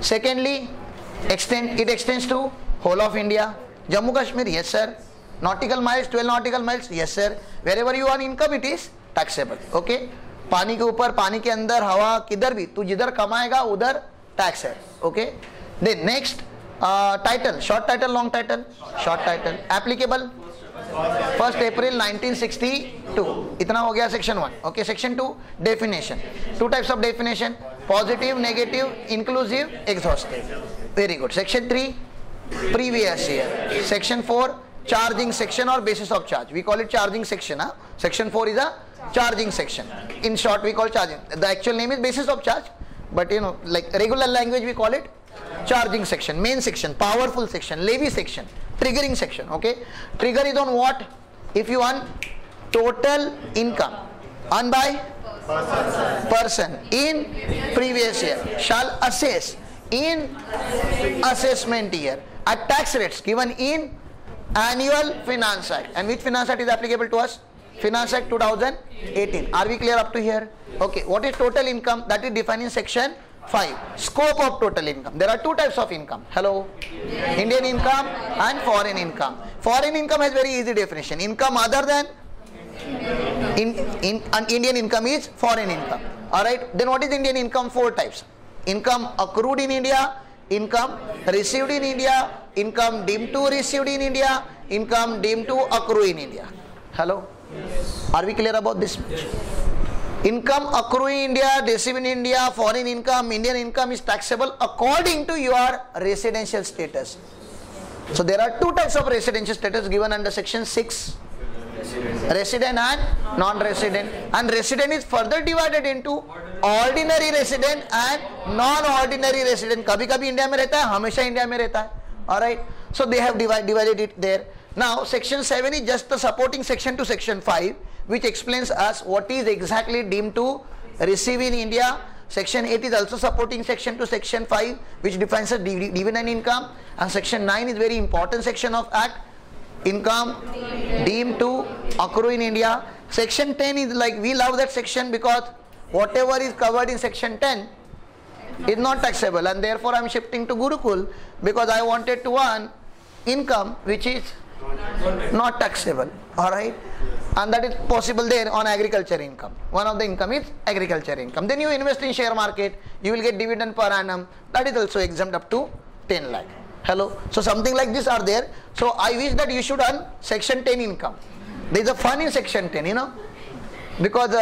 Secondly, it extends to whole of India. Jammu Kashmir, yes sir. Nautical miles, 12 nautical miles, yes sir. Wherever you earn income, it is taxable. Okay? पानी के ऊपर, पानी के अंदर, हवा, किधर भी, तू जिधर कमाएगा उधर टैक्स है. Okay. Then next title, short title, long title, short title, applicable 1 April 1962. इतना हो गया section 1. Okay. Section 2 definition. 2 types of definition, positive, negative, inclusive, exhaustive. Very good. Section 3 previous year. Section 4 charging section और basis of charge. We call it charging section. हाँ, section 4 is a charging section. In short, we call charging. The actual name is basis of charge, but you know, like regular language, we call it charging section, main section, powerful section, levy section, triggering section. Okay, trigger is on what? If you earn total income earned by person in previous year shall assess in assessment year at tax rates given in annual finance act. And which finance act is applicable to us? Finance Act 2018. Are we clear up to here? Okay. What is total income? That is defined in section 5. Scope of total income. There are 2 types of income. Hello. Indian income and foreign income. Foreign income has very easy definition. Income other than Indian income is foreign income. Alright. Then what is Indian income? 4 types. Income accrued in India, income received in India, income deemed to received in India, income deemed to accrue in India. Hello. Yes. Are we clear about this? Yes. Income accruing India, receiving India, foreign income, Indian income is taxable according to your residential status. So there are 2 types of residential status given under section 6. Resident and non-resident. And resident is further divided into ordinary resident and non-ordinary resident. Kabhi-kabhi India mein rehta hai, hamesha India mein rehta hai. Alright. So they have divided it there. Now, section 7 is just the supporting section to section 5, which explains us what is exactly deemed to receive in India. Section 8 is also supporting section to section 5, which defines a dividend income. And section 9 is very important section of Act, income deemed to accrue in India. Section 10 is like, we love that section because whatever is covered in section 10 is not taxable. And therefore, I am shifting to Gurukul because I wanted to earn income which is not taxable. Alright. And that is possible there on agriculture income. One of the income is agriculture income. Then you invest in share market, you will get dividend per annum. That is also exempt up to 10 lakh. Hello. So something like this are there. So I wish that you should earn section 10 income. There is a fun in section 10, you know, because